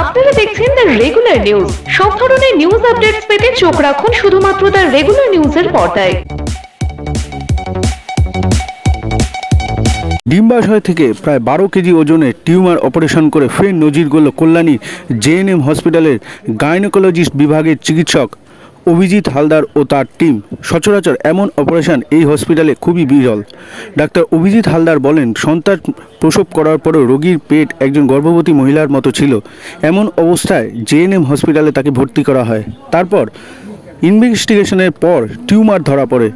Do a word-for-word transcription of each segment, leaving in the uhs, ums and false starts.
আপনারা দেখছেন the regular news. সব ধরনের নিউজ আপডেটস পেতে চোখ রাখুন শুধুমাত্র দ্য রেগুলার নিউজের পর্দায়। ডিম্বাশয় থেকে প্রায় বারো কেজি ওজনে টিউমার অপারেশন করে ফের নজির গড়ল কল্যাণী জেএনএম হসপিটালের গাইনোকোলজিস্ট বিভাগের চিকিৎসক অভিজিৎ হালদার ও তার টিম। সচরাচর এমন অপারেশন এই হসপিটালে খুবই বিরল। ডাক্তার অভিজিৎ হালদার বলেন, সন্তান প্রসব করার পরও রোগীর পেট একজন গর্ভবতী মহিলার মতো ছিল। এমন অবস্থায় জেএনএম হসপিটালে তাকে ভর্তি করা হয়। তারপর ইনভেস্টিগেশনের পর টিউমার ধরা পড়ে।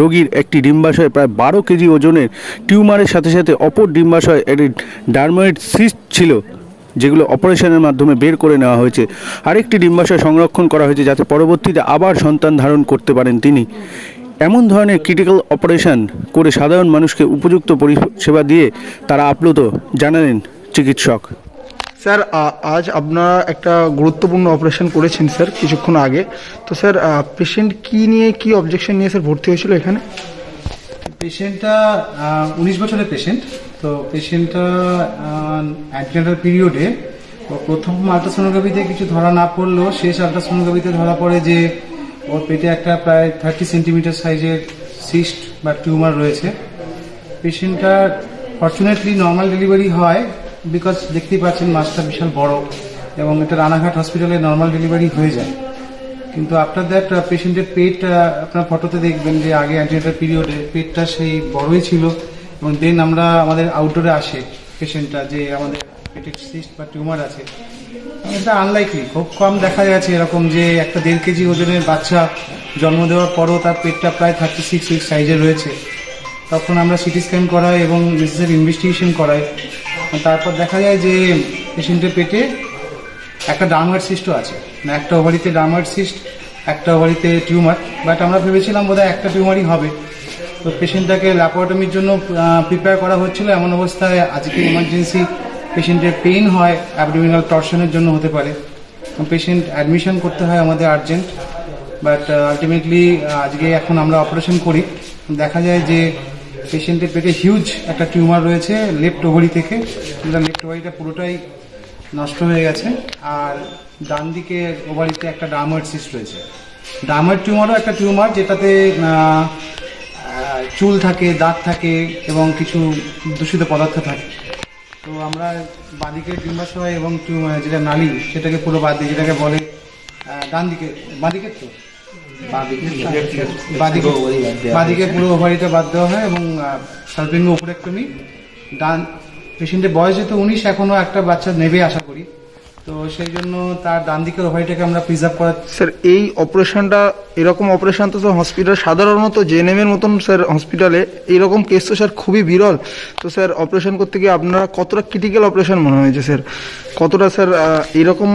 রোগীর একটি ডিম্বাশয় প্রায় বারো কেজি ওজনের টিউমারের সাথে সাথে অপর ডিম্বাশয় একটি ডার্ময়েড সিস্ট ছিল, যেগুলো অপারেশনের মাধ্যমে বের করে নেওয়া হয়েছে। আরেকটি ডিম্বাশয় সংরক্ষণ করা হয়েছে যাতে পরবর্তীতে আবার সন্তান ধারণ করতে পারেন তিনি। এমন ধরনের ক্রিটিক্যাল অপারেশন করে সাধারণ মানুষকে উপযুক্ত পরিষেবা দিয়ে তারা আপ্লুত, জানালেন চিকিৎসক। স্যার, আজ আপনারা একটা গুরুত্বপূর্ণ অপারেশন করেছেন স্যার কিছুক্ষণ আগে। তো স্যার, পেশেন্ট কী নিয়ে কী অবজেকশন নিয়ে স্যার ভর্তি হয়েছিল এখানে? পেশেন্টটা উনিশ বছরের পেশেন্ট। তো পেশেন্টটা অ্যাডনেটাল পিরিয়ডে প্রথম আলট্রাসোনোগ্রাফিতে কিছু ধরা না পড়লেও শেষ আলট্রাসোনোগ্রাফিতে ধরা পড়ে যে ওর পেটে একটা প্রায় থার্টি সেন্টিমিটার সাইজের সিস্ট বা টিউমার রয়েছে। পেশেন্টটার ফর্চুনেটলি নর্মাল ডেলিভারি হয়, বিকজ দেখতেই পাচ্ছেন মাছটা বিশাল বড় এবং এটা রানাঘাট হসপিটালে নর্মাল ডেলিভারি হয়ে যায়। কিন্তু আফটার দ্যাট পেশেন্টের পেট, আপনার ফটোতে দেখবেন যে আগে অ্যান্টিনেটাল পিরিয়ডে পেটটা সেই বড়ই ছিল। এবং দেন আমরা আমাদের আউটডোরে আসে পেশেন্টটা যে আমাদের পেটের সিস্ট বা টিউমার আছে। এটা আনলাইকলি, খুব কম দেখা যাচ্ছে এরকম যে একটা দেড় কেজি ওজনের বাচ্চা জন্ম দেওয়ার পরও তার পেটটা প্রায় থার্টি সিক্স উইক সাইজে রয়েছে। তখন আমরা সিটি স্ক্যান করাই এবং নেসেসারি ইনভেস্টিগেশন করাই। তারপর দেখা যায় যে পেশেন্টের পেটে একটা ডার্ময়েড সিস্টও আছে, একটা ওভারিতে ডার্ময়েড সিস্ট, একটা ওভারিতে টিউমার। বাট আমরা ভেবেছিলাম বোধহয় একটা টিউমারই হবে। তো পেশেন্টটাকে ল্যাপারোটমির জন্য প্রিপেয়ার করা হচ্ছিল। এমন অবস্থায় আজকে ইমার্জেন্সি পেশেন্টের পেইন হয়, অ্যাবডোমিনাল টর্শনের জন্য হতে পারে। পেশেন্ট অ্যাডমিশন করতে হয় আমাদের আর্জেন্ট। বাট আলটিমেটলি আজকে এখন আমরা অপারেশন করি। দেখা যায় যে পেশেন্টের পেটে হিউজ একটা টিউমার রয়েছে লেফট ওভারি থেকে। লেফট ওভারিটা পুরোটাই নষ্ট হয়ে গেছে। আর ডান দিকে ওভারিতে একটা ডার্ময়েড সিস্ট রয়েছে। ডার্ময়েড টিউমারও একটা টিউমার যেটাতে চুল থাকে, দাগ থাকে এবং কিছু দূষিত পদার্থ থাকে। তো আমরা বাঁদিকে ডিম্বাশয় এবং যেটা নালী সেটাকে পুরো বাদ দিই, যেটাকে বলে ডান দিকে বাঁদিকের তো বাঁদিকে বাঁদিকে পুরো ওভারিটা বাদ দেওয়া হয় এবং সালপিঙ্গ উপরেক্টমি। ডান পেশেন্টের বয়স যেহেতু উনিশ, এখনও একটা বাচ্চা নেবে আশা করি। তো সেই জন্য তার ডান দিকের ওভারিটাকে আমরা প্রিজার্ভ করা। স্যার, এই অপারেশনটা এরকম অপারেশন তো হসপিটাল সাধারণত জেএনএম এর মতন স্যার হসপিটালে এরকম কেস তো স্যার খুবই বিরল। তো স্যার, অপারেশন করতে গিয়ে আপনারা কতটা ক্রিটিক্যাল অপারেশন মনে হয়েছে স্যার? কতটা স্যার এরকম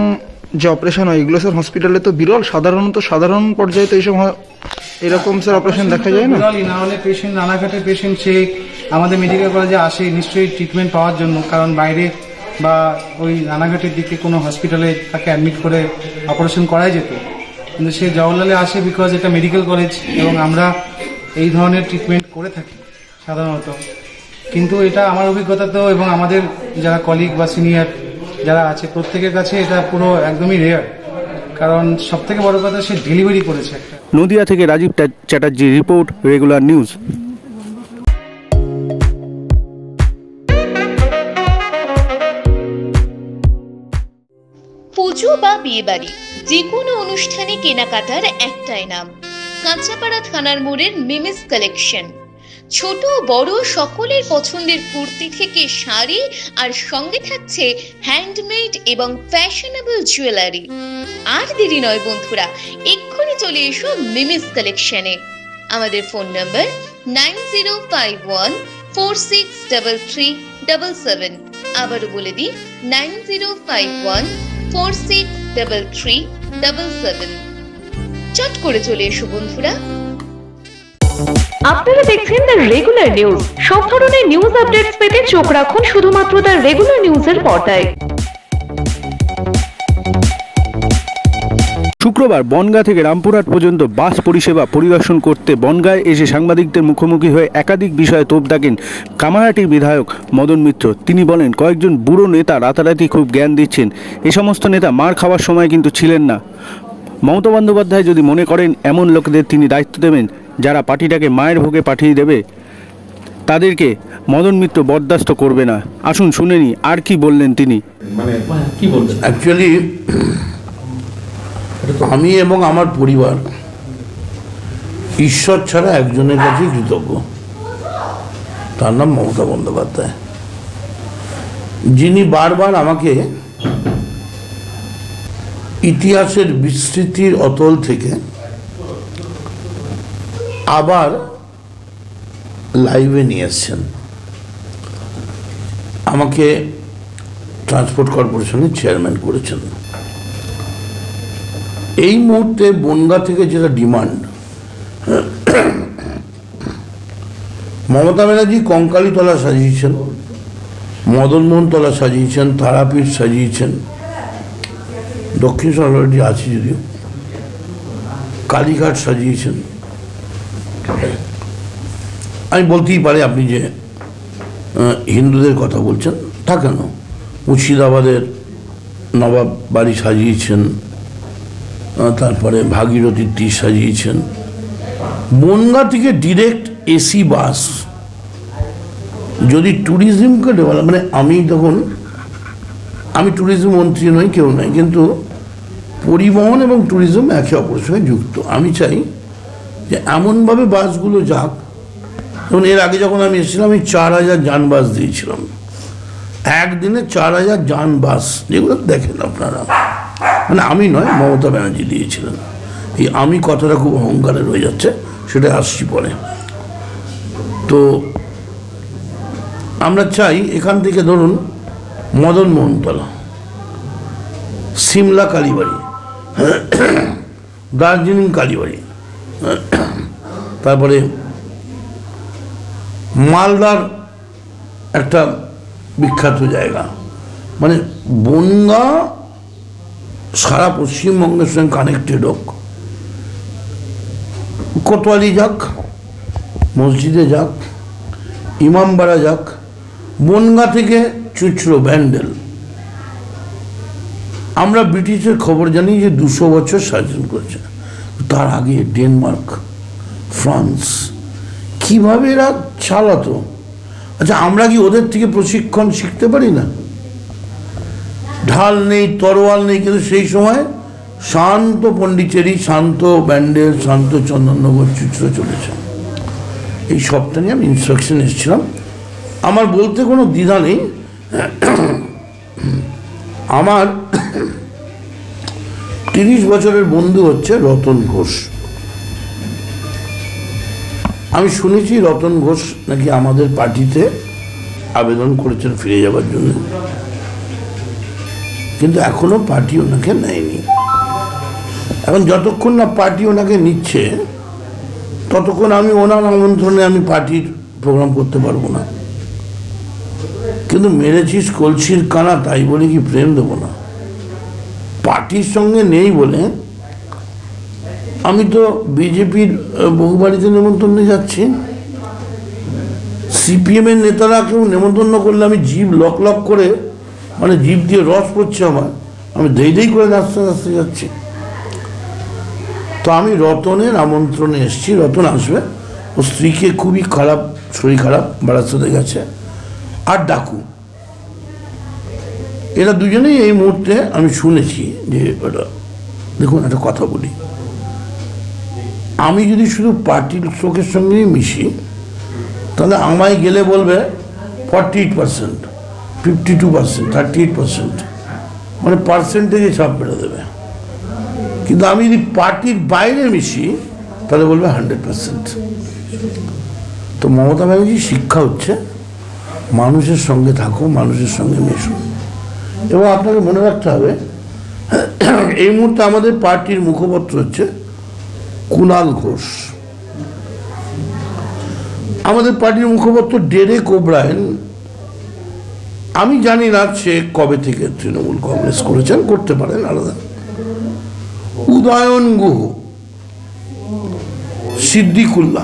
যে অপারেশন হয় এগুলো স্যার হসপিটালে তো বিরল, সাধারণত সাধারণ পর্যায়ে তো এইসব এরকম স্যার অপারেশন দেখা যায় না। না হলে পেশেন্ট রানাঘাটের পেশেন্ট সে আমাদের মেডিকেল কলেজে আসে নিশ্চয়ই ট্রিটমেন্ট পাওয়ার জন্য, কারণ বাইরে বা ওই রানাঘাটের দিকে কোনো হসপিটালে তাকে অ্যাডমিট করে অপারেশন করাই যেত। কিন্তু সে জওহরলালে আসে বিকজ এটা মেডিকেল কলেজ এবং আমরা এই ধরনের ট্রিটমেন্ট করে থাকি সাধারণত। কিন্তু এটা আমার অভিজ্ঞতাতেও এবং আমাদের যারা কলিগ বা সিনিয়র যারা আছে প্রত্যেকের কাছে এটা পুরো একদমই রেয়ার, কারণ সবথেকে বড় কথা সে ডেলিভারি করেছে। নদিয়া থেকে Rajib Chatterjee report, regular news. পুজো বা বিয়েবাড়ি, যে কোনো অনুষ্ঠানে কেনাকাটার একটাই নাম, কাঁচাপাড়া থানার মোড়ের মিমিস কালেকশন। ছোট বড় সকলের পছন্দের কুর্তি থেকে শাড়ি, আর সঙ্গে থাকছে হ্যান্ডমেড এবং ফ্যাশনেবল জুয়েলারি। আর দেরি নয় বন্ধুরা, এক্ষুনি চলে এসো মিমিস কালেকশনে। আমাদের phone number nine zero five one four six double three double seven. আবারও বলে দিই nine zero five one four six double three double seven. চট করে চলে এসো বন্ধুরা। আপনারা দেখছেন দ্য রেগুলার নিউজ। সব ধরনের নিউজ আপডেটস পেতে চোখ রাখুন শুধুমাত্র দ্য রেগুলার নিউজের পর্দায়। শুক্রবার বনগাঁ থেকে রামপুরহাট পর্যন্ত বাস পরিষেবা পরিদর্শন করতে বনগাঁয় এসে সাংবাদিকদের মুখোমুখি হয়ে একাধিক বিষয়ে তোপ দাগেন কামারহাটির বিধায়ক মদন মিত্র। তিনি বলেন, কয়েকজন বুড়ো নেতা রাতারাতি খুব জ্ঞান দিচ্ছেন। এ সমস্ত নেতা মার খাওয়ার সময় কিন্তু ছিলেন না। মমতা বন্দ্যোপাধ্যায় যদি মনে করেন এমন লোকদের তিনি দায়িত্ব দেবেন যারা পার্টিটাকে মায়ের ভোগে পাঠিয়ে দেবে, তাদেরকে মদন মিত্র বরদাস্ত করবে না। আসুন শুনে নি আর কি বললেন তিনি। অ্যাকচুয়ালি আমি এবং আমার পরিবার ঈশ্বর ছাড়া একজনের কাছে কৃতজ্ঞ, তার নাম মমতা বন্দ্যোপাধ্যায়, যিনি বারবার আমাকে ইতিহাসের বিস্তৃতির অতল থেকে আবার লাইভে নিয়ে এসেছেন। আমাকে ট্রান্সপোর্ট কর্পোরেশনের চেয়ারম্যান করেছেন। এই মুহূর্তে বনগাঁ থেকে যেটা ডিমান্ড, মমতা ব্যানার্জি কঙ্কালীতলা সাজিয়েছেন, মদনমোহনতলা সাজিয়েছেন, তারাপীঠ সাজিয়েছেন, দক্ষিণ অলরেডি আছে, যদিও কালীঘাট সাজিয়েছেন। আমি বলতেই পারি আপনি যে হিন্দুদের কথা বলছেন তা কেন, মুর্শিদাবাদের নবাব বাড়ি সাজিয়েছেন, তারপরে ভাগীরথী তীর সাজিয়েছেন। বনগাঁ থেকে ডিরেক্ট এসি বাস যদি ট্যুরিজমকে ডেভেলপ, মানে আমি তখন আমি ট্যুরিজম মন্ত্রী নই, কেউ নয়, কিন্তু পরিবহন এবং ট্যুরিজম একে অপরের সঙ্গে যুক্ত। আমি চাই যে এমনভাবে বাসগুলো যাক, যেমন এর আগে যখন আমি এসেছিলাম আমি চার হাজার যান বাস দিয়েছিলাম, একদিনে চার হাজার যান বাস, যেগুলো দেখেন আপনারা, মানে আমি নয় মমতা ব্যানার্জি দিয়েছিলেন। এই আমি কথাটা খুব অহংকারে রয়ে যাচ্ছে, সেটা আসছি পরে। তো আমরা চাই এখান থেকে ধরুন মদনমোহনতলা, সিমলা কালীবাড়ি, দার্জিলিং কালীবাড়ি, তারপরে মালদার একটা বিখ্যাত জায়গা, মানে বনগাঁ সারা পশ্চিমবঙ্গের সঙ্গে কানেক্টেড হোক। কোতোয়ালি যাক, মসজিদে যাক, ইমামবাড়া যাক, বনগাঁ থেকে চুচরো ব্যান্ডেল। আমরা ব্রিটিশের খবর জানি যে দুশো বছর শাসন করেছে, তার আগে ডেনমার্ক, ফ্রান্স, কীভাবে এরা চালাতো। আচ্ছা, আমরা কি ওদের থেকে প্রশিক্ষণ শিখতে পারি না? ঢাল নেই, তরোয়াল নেই, কিন্তু সেই সময় শান্ত পন্ডিচেরি, শান্ত ব্যান্ডেল, শান্ত চন্দননগর, চুচরো চলেছে। এই সবটা নিয়ে আমি ইনস্ট্রাকশন এসেছিলাম। আমার বলতে কোনো দ্বিধা নেই, আমার তিরিশ বছরের বন্ধু হচ্ছে রতন ঘোষ। আমি শুনেছি রতন ঘোষ নাকি আমাদের পার্টিতে আবেদন করেছেন ফিরে যাওয়ার জন্য, কিন্তু এখনো পার্টি ওনাকে নেয়নি। এখন যতক্ষণ না পার্টি ওনাকে নিচ্ছে, ততক্ষণ আমি ওনার আমন্ত্রণে আমি পার্টির প্রোগ্রাম করতে পারবো না। কিন্তু মেরেছিস কলসির কানা, তাই বলে কি প্রেম দেবো না? পার্টির সঙ্গে নেই বলে আমি তো বিজেপির বহু বাড়িতে নেমন্তন্নে যাচ্ছি, সিপিএমের নেতারা কেউ নেমন্তন্ন করলে আমি জিভ লক লক করে, মানে জিভ দিয়ে রস পড়ছে আমার, আমি দেই দেই করে নাচতে নাচতে যাচ্ছি। তো আমি রতনের আমন্ত্রণে এসেছি, রতন আসবে, ও স্ত্রীকে খুবই খারাপ, শরীর খারাপ, বারাসাতে গেছে, আর ডাকু এরা দুজনেই এই মুহূর্তে আমি শুনেছি যে ওটা। দেখুন একটা কথা বলি, আমি যদি শুধু পার্টির লোকের সঙ্গেই মিশি, তাহলে আমায় গেলে বলবে forty eight percent, fifty two percent, thirty eight percent, মানে পার্সেন্টেজে ছাপ বেড়ে দেবে। কিন্তু আমি যদি পার্টির বাইরে মিশি তাহলে বলবে হান্ড্রেড পার্সেন্ট। তো মমতা ব্যানার্জির শিক্ষা হচ্ছে মানুষের সঙ্গে থাকো, মানুষের সঙ্গে মেশো। এবং আপনাকে মনে রাখতে হবে, এই মুহূর্তে আমাদের পার্টির মুখপাত্র হচ্ছে কুণাল ঘোষ। আমাদের পার্টির মুখপাত্র ডেরেক ওব্রায়েন। আমি জানি না সে কবে থেকে তৃণমূল কংগ্রেস করেছেন, করতে পারেন আলাদা। उदयन गुह सिद्दिकुल्ला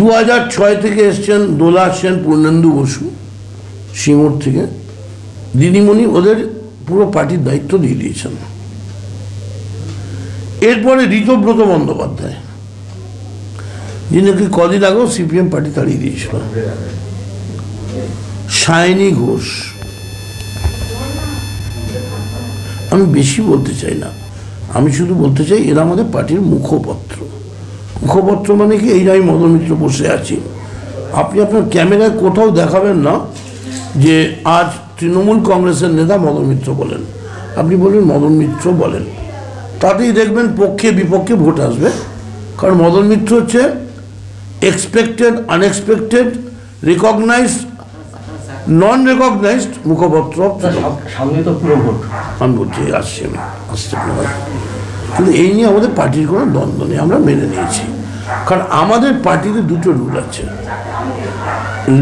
दो हज़ार छय থেকে এসেছেন দোলা সেন পূর্ণেন্দু বসু সিঙ্গুর থেকে দিদিমণি ওদের পুরো পার্টির দায়িত্ব দিয়ে দিয়েছেন। এরপরে ঋতব্রত বন্দ্যোপাধ্যায় जिनकी कदिन आगे सीपीएम पार्टी ताड़िए दिए शायनी घोष हमें बेशी बोलते चाहना हमें शुद्ध बोलते चाहिए पार्टी मुखपत्र मुखपत्र मान कि मदन मित्र बसे आनी अपना कैमरा कोथाओ देखाबेन ना जे आज तृणमूल कांग्रेस नेता मदन मित्र बोलें अपनी बोलें मदन मित्र बोलें तातेई देखबेन पक्षे विपक्षे भोट आसबे कारण मदन मित्र होच्छे expected unexpected recognised non recognised मुखपत्र सामने तो पूरा भोट हम बोलते आसछे आसछे কিন্তু এই নিয়ে আমাদের পার্টির কোনো দ্বন্দ্ব নেই আমরা মেনে নিয়েছি কারণ আমাদের পার্টিতে দুটো রুল আছে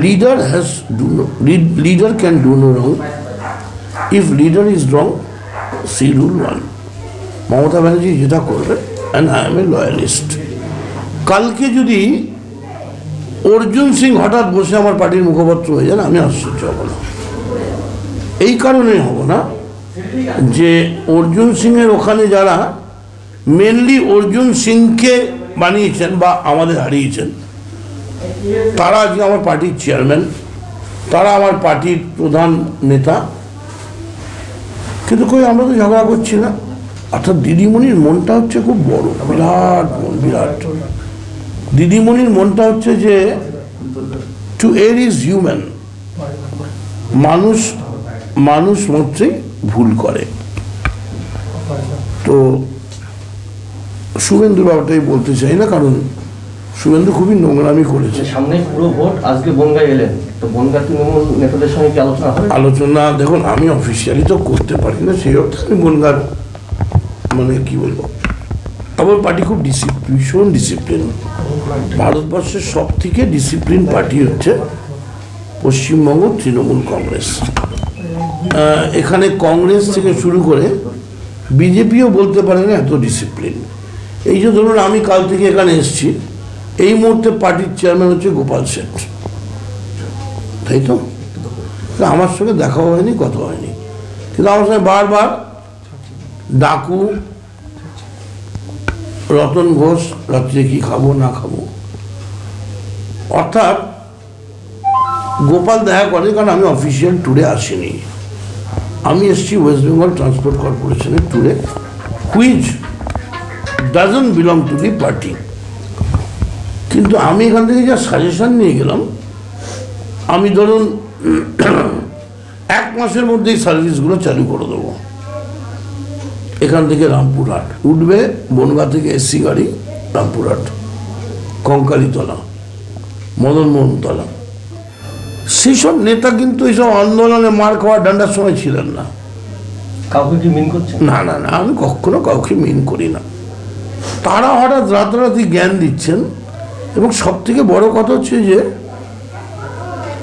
leader has do no leader can do no wrong if leader is wrong see rule one Mamata Banerjee যেটা করবে and I am a loyalist কালকে যদি অর্জুন সিং হঠাৎ বসে আমার পার্টির মুখপাত্র হয়ে যান আমি আশ্চর্য হব না এই কারণে হব না যে অর্জুন সিংয়ের ওখানে যারা मेनलि अर्जुन सिंह के बनिए हारिए तारा आज हमारे पार्टी चेयरमैन तारा हमारे पार्टी प्रधान नेता क्योंकि कोई हमें तो झगड़ा करा अर्थात दीदीमणिर मनटा हे खूब बड़ो बिराट मन बिराट दीदीमणिर मनटा हे जे टू एयर इज ह्यूमैन मानुष मानुष मात्र भूल करे तो शुभेंदुर बाबाटाई बोलते चाहिए कारण शुभेंदु खूब ही नोंगरामी करेছে सामने পুরো ভোট আজকে বনগা এলেন তো বনগা তৃণমূল নেতাদের সঙ্গে কি আলোচনা হয় আলোচনা দেখুন আমি অফিশিয়ালি তো করতে পারি না সেই অর্থে বনগা মানে কি বলবো আমার পার্টি খুব ডিসিপ্লিন ডিসিপ্লিন ভারতবর্ষের সবথেকে ডিসিপ্লিন পার্টি হচ্ছে পশ্চিমবঙ্গ তৃণমূল কংগ্রেস এখানে কংগ্রেস থেকে শুরু করে বিজেপিও বলতে পারে না এত ডিসিপ্লিন এই যে ধরুন আমি কাল থেকে এখানে এসেছি এই মুহূর্তে পার্টির চেয়ারম্যান হচ্ছে গোপাল শেঠ তাই তো আমার সঙ্গে দেখা হয়নি কথা হয়নি কিন্তু আমার সঙ্গে বারবার ডাকু রতন ঘোষ রাত্রে কি খাবো না খাবো অর্থাৎ গোপাল দেখা করে কারণ আমি অফিসিয়াল ট্যুরে আসিনি আমি এসেছি ওয়েস্ট বেঙ্গল ট্রান্সপোর্ট কর্পোরেশনের ট্যুরে quiz doesn't belong to the party কিন্তু আমি এখান থেকে যা সাজেশন নিয়ে গেলাম আমি ধরুন এক মাসের মধ্যে সার্ভিসগুলো চালু করে দেব এখান থেকে রামপুরহাট উঠবে বনগা থেকে এসসি গাড়ি রামপুরহাট কঙ্কালীতলা মদনমোহনতলা সেসব নেতা কিন্তু এইসব আন্দোলনে মার খাওয়া ডান্ডার সময় ছিলেন না কাউকে কি মিন করছেন না না না আমি কখনো কাউকে মিন করি না তারা হঠাৎ রাতারাতি জ্ঞান দিচ্ছেন এবং সব থেকে বড় কথা হচ্ছে যে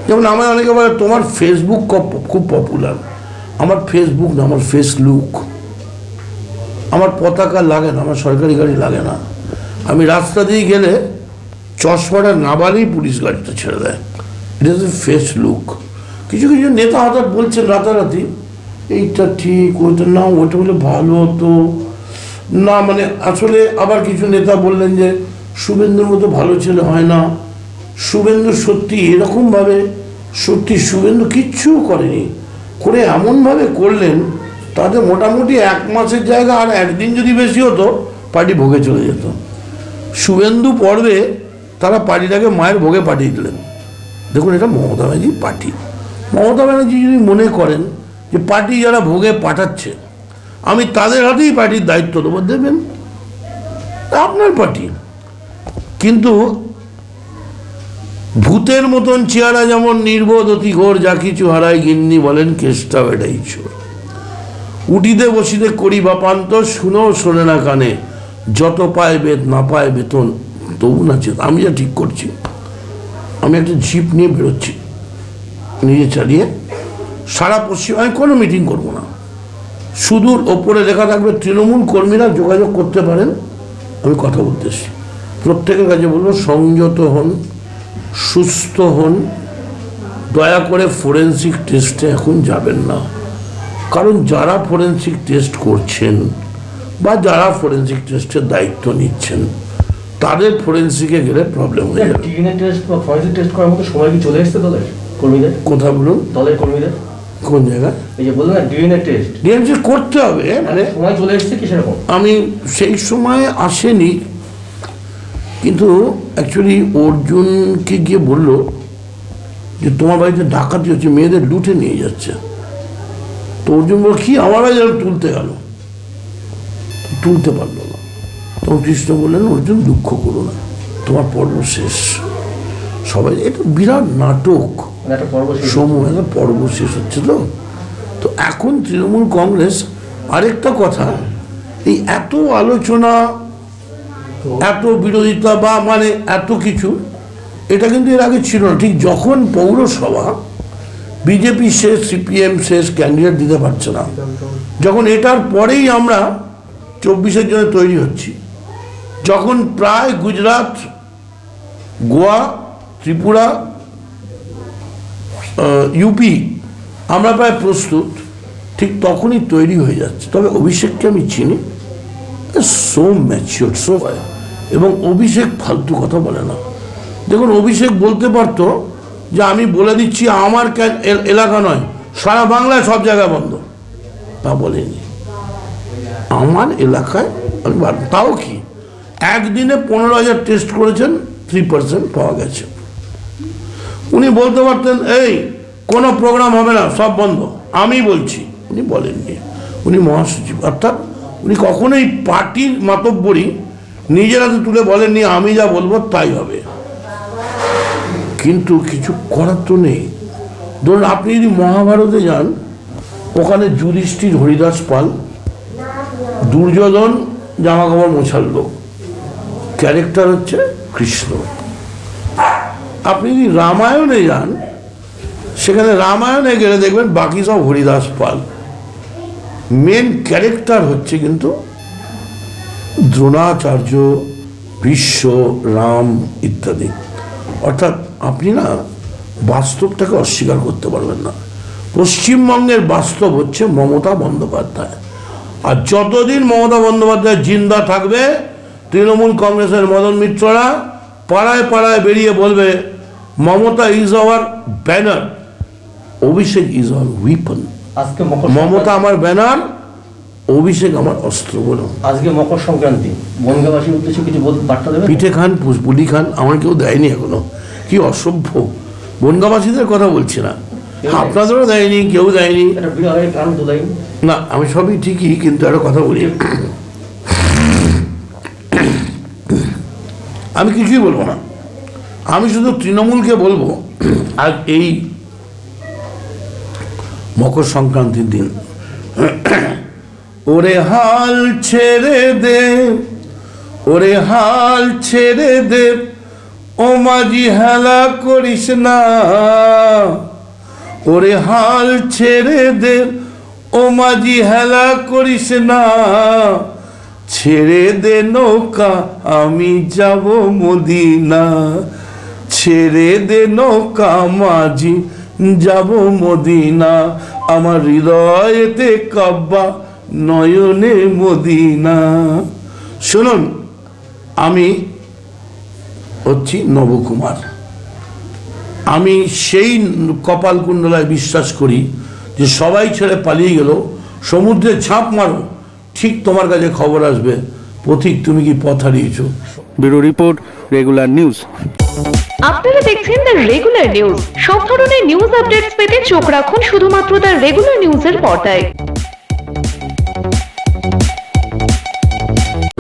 যেমন আমার অনেকে বলে তোমার ফেসবুক খুব পপুলার আমার ফেসবুক না আমার ফেস লুক আমার পতাকা লাগে না আমার সরকারি গাড়ি লাগে না আমি রাস্তা দিয়ে গেলে চশমাটা না বাড়িয়ে পুলিশ গাড়িটা ছেড়ে দেয় এটা হচ্ছে ফেস লুক কিছু কিছু নেতা হঠাৎ বলছেন রাতারাতি এইটা ঠিক ওইটা না ওইটা বলে ভালো হতো না মানে আসলে আবার কিছু নেতা বললেন যে শুভেন্দুর মতো ভালো ছেলে হয় না শুভেন্দু সত্যি এরকমভাবে সত্যি শুভেন্দু কিচ্ছু করেনি করে এমনভাবে করলেন তাতে মোটামুটি এক মাসের জায়গা আর একদিন যদি বেশি হতো পার্টি ভোগে চলে যেত শুভেন্দু পর্বে তারা পার্টিটাকে মায়ের ভোগে পাঠিয়ে দিলেন দেখুন এটা মমতা ব্যানার্জির পার্টি মমতা ব্যানার্জি যদি মনে করেন যে পার্টি যারা ভোগে পাঠাচ্ছে আমি তাদের হাতেই পার্টির দায়িত্ব দেবো দেবেন আপনার পার্টি কিন্তু ভূতের মতন চেহারা যেমন নির্বোধ অতি ঘোর যা কিছু হারায় গিন্নি বলেন কেষ্টা বেটাই চোর উঠিতে বসিতে করি বাপান্ত শুনো শোনে না কানে যত পায় বেত না পায় বেতন তবু না চেত আমি যা ঠিক করছি আমি একটা জিপ নিয়ে বেরোচ্ছি নিজে চালিয়ে সারা পশ্চিম আমি কোনো মিটিং করবো না सुदूर ओपरे लेखा थाकबे तृणमूल कर्मीरा जोगाजोग करते पारेन आमि कथा उद्देश्य प्रत्येकेर काछे बोलबो संयत हन सुस्थ हन दया करे फोरेंसिक टेस्टे एखन जाबेन ना कारण जारा फोरेंसिक टेस्ट करछेन बा जारा फोरेंसिक टेस्टेर दायित्व निच्छेन तादेर फोरेंसिके गेले प्रॉब्लेम हয়ে যাবে। ডিএনএ টেস্ট বা ফরেনসিক টেস্ট করার মতো সময় কি চলে আসছে দলের কর্মীদের? কথা বলুন দলের কর্মীদের কোন জায়গা এই যে বলল না ডিএনএ টেস্ট ডিএনএ করতে হবে মানে সময় চলে আসছে কি সেরকম আমি সেই সময় আসেনি কিন্তু অ্যাকচুয়ালি অর্জুনকে গিয়ে বলল যে তোমার বাড়িতে ডাকাতি হচ্ছে মেয়েদের লুটে নিয়ে যাচ্ছে তো অর্জুন বল কি আমার বাড়ি তুলতে গেল তুলতে পারলো না তখন কৃষ্ণ বললেন অর্জুন দুঃখ করো না তোমার পর্ব শেষ সবাই এটা বিরাট নাটক সময়ের পর্ব শেষ হচ্ছে তো তো এখন তৃণমূল কংগ্রেস আরেকটা কথা এই এত আলোচনা এত বিরোধিতা বা মানে এত কিছু এটা কিন্তু এর আগে ছিল না ঠিক যখন পৌরসভা বিজেপি শেষ সিপিএম শেষ ক্যান্ডিডেট দিতে পারছে না যখন এটার পরেই আমরা চব্বিশের জন্য তৈরি হচ্ছি যখন প্রায় গুজরাট গোয়া त्रिपुरा यूपी हमारा प्राय प्रस्तुत ठीक तक ही तैरि हो जाए अभिषेक के चिनी सो मैच्योर सो एवं अभिषेक फालतू कथा बोलेना देखो अभिषेक बोलते पारतो जे आमी बोले दिच्छी आमार एलाका नय सारा बांगलाय सब जगह बंद ता बोलेनी आमार एलाकाय ताओ कि एक दिने पंद्रह हजार टेस्ट करेछेन थ्री परसेंट पावा गेछे उन्नी बोलते पारतें कोनो प्रोग्राम होबे ना सब बंद आमी बोलछी उन्नी बोलेननि उन्नी महासचिव अर्थात उन्नी कखनोई पार्टीर मतब्बरी निजेर हाते तुले बोलेननि आमी जा बोलबो ताई होबे किन्तु किछु करा तो नेई धरुन आपनि यदि महाभारते जान ओखाने युधिष्ठिर हरिदास पाल दुर्योधन जामा कापड़ मोछार लोक क्यारेक्टर हच्छे कृष्ण अपनी यदि रामायणे जान सेखाने रामायणे गेले देखबेन बाकी सब हरिदास पाल मेन क्यारेक्टर हच्छे किन्तु द्रोणाचार्य भीष्म राम इत्यादि अर्थात आपनि ना वास्तवटाके अस्वीकार करते पारबेन ना पश्चिमबंगेर वास्तव हच्छे ममता बंद्योपाध्याय और जतदिन ममता बंद्योपाध्याय जिंदा थाकबे तृणमूल कংগ্রেসের मदन मित्ररा पाड़ाय पाड़ाय बेरिये बोलबे Mamata is our banner Abhishek is our weapon Mamata आमार बैनर अभिषेक आमार अस्त्र बोलो आज के मकर संक्रांति बंगाबासी उद्देश्य किछु बार्ता देबे पीठे खान पुष्पुली खान आमार केउ देयनि एखोनो कि असभ्य बंगाबासीदेर कथा बोलछि ना आपनादेरो देयनि केउ देयनि एटा बिराट गान तो देयनि ना आमि सबई ठीकই किन्तु आरो कथा बोलि आमी किछुई बोलबो ना आमी शुधु तृणमूल के बोलबो आज एई मकर संक्रांतिर दिन ओरे हाल छेड़े दे ओरे हाल छेड़े दे ओ माझी हेला करिस ना ओरे हाल छेड़े दे ओ माझी हेला करिस ना छेड़े दे नौका आमी जाबो मदीना छेड़े दे नौका माझी जाबो मदीना आमार हृदयते काब्बा नयने मदीना शुनुन आमी हच्छी नवकुमार आमी सेई कपालकुंडलाय विश्वास करी जे सबाई छेड़े पालिये गेलो समुद्रे झाँप मारो ठीक तुम्हार काछे खबर आसबे पथिक तुमी कि पथ हारियेछो ब्यूरो रिपोर्ट रेगुलर न्यूज़ आपनारा देखছেন দ্য রেগুলার নিউজ সব ধরনের নিউজ আপডেটস পেতে চোখ রাখুন শুধুমাত্র দ্য রেগুলার নিউজের পর্দায়।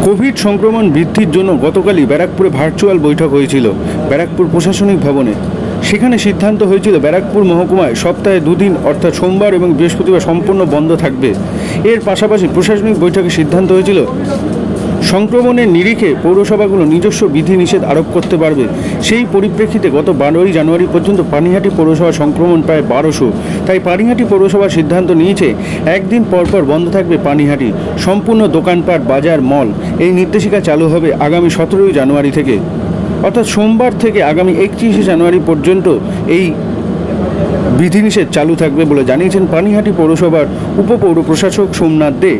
কোভিড সংক্রমণ বৃদ্ধির জন্য গতকালই ব্যারাকপুরে ভার্চুয়াল বৈঠক হয়েছিল ব্যারাকপুর প্রশাসনিক ভবনে সেখানে সিদ্ধান্ত হয়েছিল ব্যারাকপুর মহকুমায় সপ্তাহে দুদিন অর্থাৎ সোমবার এবং বৃহস্পতিবার সম্পূর্ণ বন্ধ থাকবে এর পাশাপাশি প্রশাসনিক বৈঠকে সিদ্ধান্ত হয়েছিল সংক্রমণের নিরিখে পৌরসভাগুলো নিজস্ব বিধিনিষেধ আরোপ করতে পারবে। সেই পরিপ্রেক্ষিতে গত বারোই জানুয়ারি পর্যন্ত পানিহাটি পৌরসভা সংক্রমণ প্রায় বারোশো। তাই পানিহাটি পৌরসভা সিদ্ধান্ত নিয়েছে একদিন পরপর বন্ধ থাকবে পানিহাটি, সম্পূর্ণ দোকানপাট, বাজার, মল। এই নির্দেশিকা চালু হবে আগামী সতেরোই জানুয়ারি থেকে, অর্থাৎ সোমবার থেকে আগামী একত্রিশে জানুয়ারি পর্যন্ত এই বিধিনিষেধ চালু থাকবে বলে জানিয়েছেন পানিহাটি পৌরসভার উপপৌর প্রশাসক সোমনাথ দে।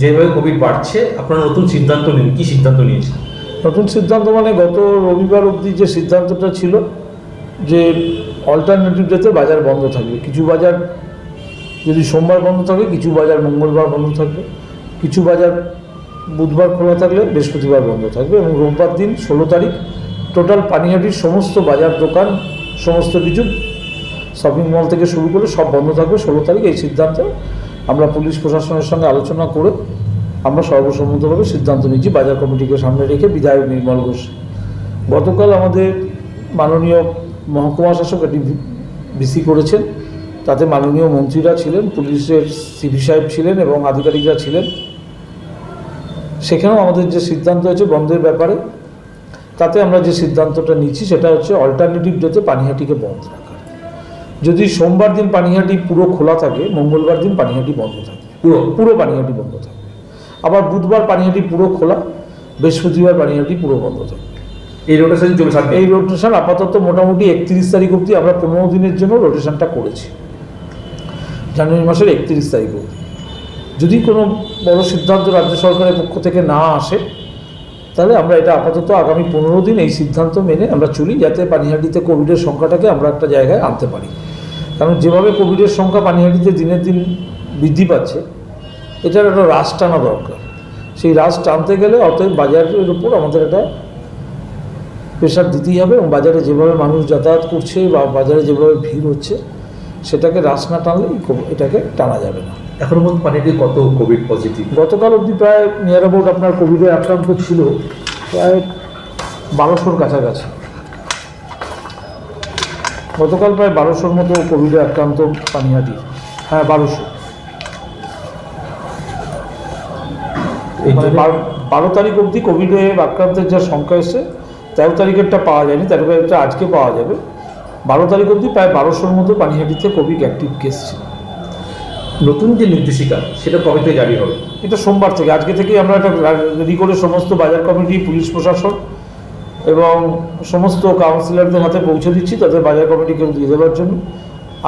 যেভাবে কোভিড বাড়ছে আপনারা নতুন সিদ্ধান্ত নিন, কী সিদ্ধান্ত নিয়েছেন? নতুন সিদ্ধান্ত মানে গত রবিবার অবধি যে সিদ্ধান্তটা ছিল যে অল্টারনেটিভ ডেতে বাজার বন্ধ থাকবে। কিছু বাজার যদি সোমবার বন্ধ থাকে, কিছু বাজার মঙ্গলবার বন্ধ থাকবে, কিছু বাজার বুধবার খোলা থাকলে বৃহস্পতিবার বন্ধ থাকবে, এবং রোববার দিন ষোলো তারিখ টোটাল পানিহাটির সমস্ত বাজার, দোকান, সমস্ত কিছু শপিং মল থেকে শুরু করে সব বন্ধ থাকবে ষোলো তারিখ। এই সিদ্ধান্ত আমরা পুলিশ প্রশাসনের সঙ্গে আলোচনা করে আমরা সর্বসম্মতভাবে সিদ্ধান্ত নিয়েছি বাজার কমিটিকে সামনে রেখে। বিধায়ক নির্মল ঘোষ গতকাল আমাদের মাননীয় মহকুমা শাসক এটি ভিসি করেছেন, তাতে মাননীয় মন্ত্রীরা ছিলেন, পুলিশের সিভি সাহেব ছিলেন এবং আধিকারিকরা ছিলেন। সেখানেও আমাদের যে সিদ্ধান্ত হয়েছে বন্ধের ব্যাপারে, তাতে আমরা যে সিদ্ধান্তটা নিচ্ছি সেটা হচ্ছে অল্টারনেটিভ ডেতে পানিহাটিকে বন্ধ রাখার। যদি সোমবার দিন পানিহাটি পুরো খোলা থাকে, মঙ্গলবার দিন পানিহাটি বন্ধ থাকে, পুরো পুরো পানিহাটি বন্ধ থাকবে। আবার বুধবার পানিহাটি পুরো খোলা, বৃহস্পতিবার পানিহাটি পুরো বন্ধ থাকবে। এই রোটেশন চলছে। এই রোটেশন আপাতত মোটামুটি একত্রিশ তারিখ অবধি আমরা পনেরো দিনের জন্য রোটেশনটা করেছি, জানুয়ারি মাসের একত্রিশ তারিখ অবধি। যদি কোনো বড় সিদ্ধান্ত রাজ্য সরকারের পক্ষ থেকে না আসে তাহলে আমরা এটা আপাতত আগামী পনেরো দিন এই সিদ্ধান্ত মেনে আমরা চলি, যাতে পানিহাটিতে কোভিডের সংখ্যাটাকে আমরা একটা জায়গায় আনতে পারি। কারণ যেভাবে কোভিডের সংখ্যা পানিহাটিতে দিনের দিন বৃদ্ধি পাচ্ছে, এটার একটা হ্রাস টানা দরকার। সেই হ্রাস টানতে গেলে অতএব বাজারের উপর আমাদের একটা প্রেশার দিতেই হবে, এবং বাজারে যেভাবে মানুষ যাতায়াত করছে বা বাজারে যেভাবে ভিড় হচ্ছে সেটাকে হ্রাস না টানলে এটাকে টানা যাবে না। এখনও পর্যন্ত পানিহাটি কত কোভিড পজিটিভ? গতকাল অবধি প্রায় নিয়ার অ্যাবাউট আপনার কোভিডের আক্রান্ত ছিল প্রায় বারোশোর কাছাকাছি। গতকাল প্রায় বারোশোর মতো কোভিডে আক্রান্ত পানিহাটি। হ্যাঁ, বারোশো। বারো তারিখ অবধি কোভিডে আক্রান্তের যা সংখ্যা এসছে, তেরো তারিখেরটা পাওয়া যায়নি, তেরো তারিখটা আজকে পাওয়া যাবে। বারো তারিখ অবধি প্রায় বারোশোর মতো পানিহাটিতে কোভিড অ্যাক্টিভ কেস ছিল। নতুন যে নির্দেশিকা সেটা কবে থেকে জারি হবে? এটা সোমবার থেকে, আজকে থেকেই আমরা একটা রেডি করে সমস্ত বাজার কমিটি, পুলিশ প্রশাসন এবং সমস্ত কাউন্সিলরদের হাতে পৌঁছে দিচ্ছি, তাদের বাজার কমিটিকে দিয়ে দেওয়ার জন্য।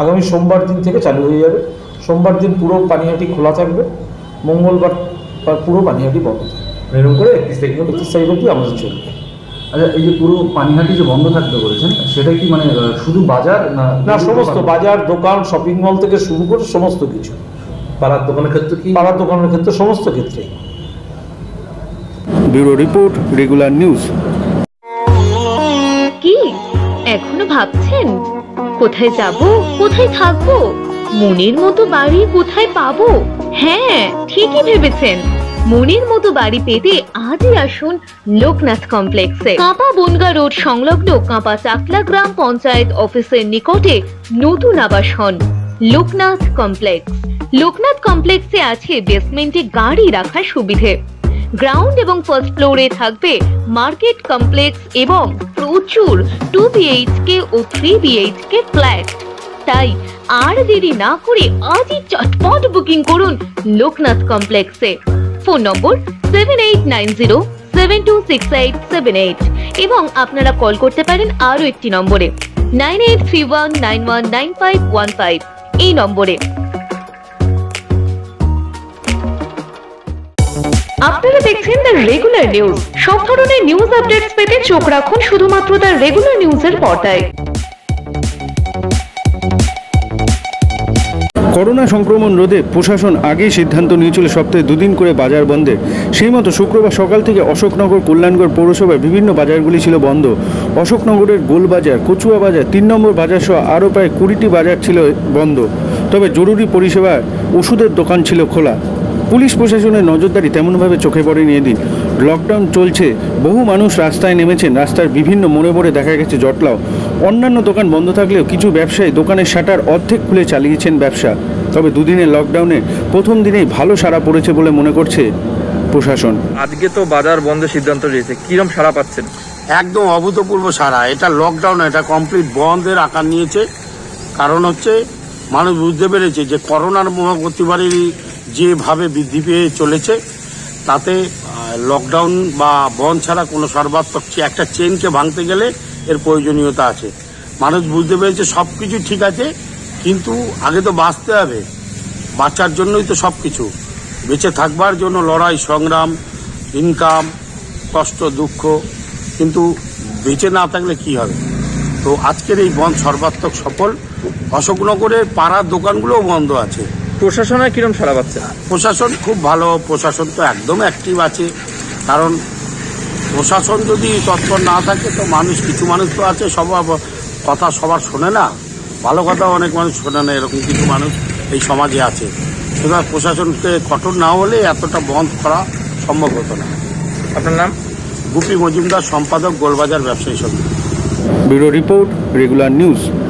আগামী সোমবার দিন থেকে চালু হয়ে যাবে। সোমবার দিন পুরো পানিহাটি খোলা থাকবে, মঙ্গলবার পুরো পানিহাটি বন্ধ থাকবে। এরকম করে একত্রিশ তারিখ একত্রিশ তারিখ অবধি আমাদের চলবে। আচ্ছা, এই যে পুরো পানিহাটি যে বন্ধ থাকতে বলেছেন, সেটা কি মানে শুধু বাজার না? সমস্ত বাজার, দোকান, শপিং মল থেকে শুরু করে সমস্ত কিছু। পাড়ার দোকানের ক্ষেত্রে কি? পাড়ার দোকানের ক্ষেত্রে সমস্ত ক্ষেত্রেই। Bureau report, regular news. কি এখনো ভাবছেন কোথায় যাব, কোথায় থাকবো, মনের মতো বাড়ি কোথায় পাবো? হ্যাঁ, ঠিকই ভেবেছেন। মনের মতো বাড়ি পেতে আজই আসুন লোকনাথ কমপ্লেক্সে। কাঁপা বনগা রোড সংলগ্ন কাঁপা চাকলা গ্রাম পঞ্চায়েত অফিসের নিকটে নতুন আবাসন লোকনাথ কমপ্লেক্স। লোকনাথ কমপ্লেক্সে আছে বেসমেন্টে গাড়ি রাখার সুবিধে। গ্রাউন্ড এবং ফার্স্ট ফ্লোরে থাকবে মার্কেট কমপ্লেক্স এবং প্রচুর টু বিএইচকে ও থ্রি বিএইচকে ফ্ল্যাট। তাই আর দেরি না করে আজই চটপট বুকিং করুন লোকনাথ কমপ্লেক্সে। Phone number seven eight nine zero seven two six eight seven eight, এবং আপনারা কল করতে পারেন আরও একটি নম্বরে nine eight three one nine one nine five one five. এই নম্বরে আপনারা দেখছেন দ্য রেগুলার নিউজ। সব ধরনের নিউজ আপডেটস পেতে চোখ রাখুন শুধুমাত্র দ্য রেগুলার নিউজের পর্দায়। করোনা সংক্রমণ রোধে প্রশাসন আগেই সিদ্ধান্ত নিয়েছিল সপ্তাহে দুদিন করে বাজার বন্ধের। সেই মতো শুক্রবার সকাল থেকে অশোকনগর, কল্যাণগড় পৌরসভার বিভিন্ন বাজারগুলি ছিল বন্ধ। অশোকনগরের গোলবাজার, কচুয়া বাজার, তিন নম্বর বাজারসহ আরও প্রায় কুড়িটি বাজার ছিল বন্ধ। তবে জরুরি পরিষেবা, ওষুধের দোকান ছিল খোলা। পুলিশ প্রশাসনের নজরদারি তেমনভাবে চোখে পড়েনি এদিন। লকডাউন চলছে, বহু মানুষ রাস্তায় নেমেছেন। রাস্তার বিভিন্ন মোড়ে মোড়ে দেখা গেছে জটলাও। অন্যান্য দোকান বন্ধ থাকলেও কিছু ব্যবসায়ী দোকানের শাটার অর্ধেক খুলে চালিয়েছেন ব্যবসা। তবে দুদিনের লকডাউনে প্রথম দিনেই ভালো সাড়া পড়েছে বলে মনে করছে प्रशासन आज के तो बाजार बंद सिद्धांत रही है किरम सारा पाচ্ছেন एकदम अभूतपूर्व सारा এটা লকডাউন এটা কমপ্লিট বন্ধের আকার নিয়েছে কারণ হচ্ছে মানুষ বুঝতে পেরেছে যে করোনার মহাগতিবাড়ি যেভাবে বৃদ্ধি পেয়ে চলেছে তাতে লকডাউন বা বন্ধ ছাড়া কোনো সর্বাত্মক একটা চেইনকে ভাঙতে গেলে এর প্রয়োজনীয়তা আছে মানুষ বুঝতে পেরেছে সবকিছু ঠিক আছে কিন্তু আগে তো বাঁচতে হবে বাঁচার জন্যই তো সবকিছু বেঁচে থাকবার জন্য লড়াই সংগ্রাম ইনকাম কষ্ট দুঃখ কিন্তু বেঁচে না থাকলে কি হবে তো আজকের এই বন্ধ সর্বাত্মক সফল অশোকনগরের পাড়ার দোকানগুলোও বন্ধ আছে প্রশাসনে কিরম সাড়া পাচ্ছে প্রশাসন খুব ভালো প্রশাসন তো একদম অ্যাক্টিভ আছে কারণ প্রশাসন যদি তৎপর না থাকে তো মানুষ কিছু মানুষ তো আছে সবার কথা সবার শোনে না ভালো কথা অনেক মানুষ শোনে না এরকম কিছু মানুষ এই সমাজে আছে সুতরাং প্রশাসনকে কঠোর না হলে এতটা বন্ধ করা সম্ভব হতো না আপনার নাম गुपी मजुमदार सम्पादक गोलबाजार व्यवसायी समिति ब्यूरो रिपोर्ट रेगुलर न्यूज।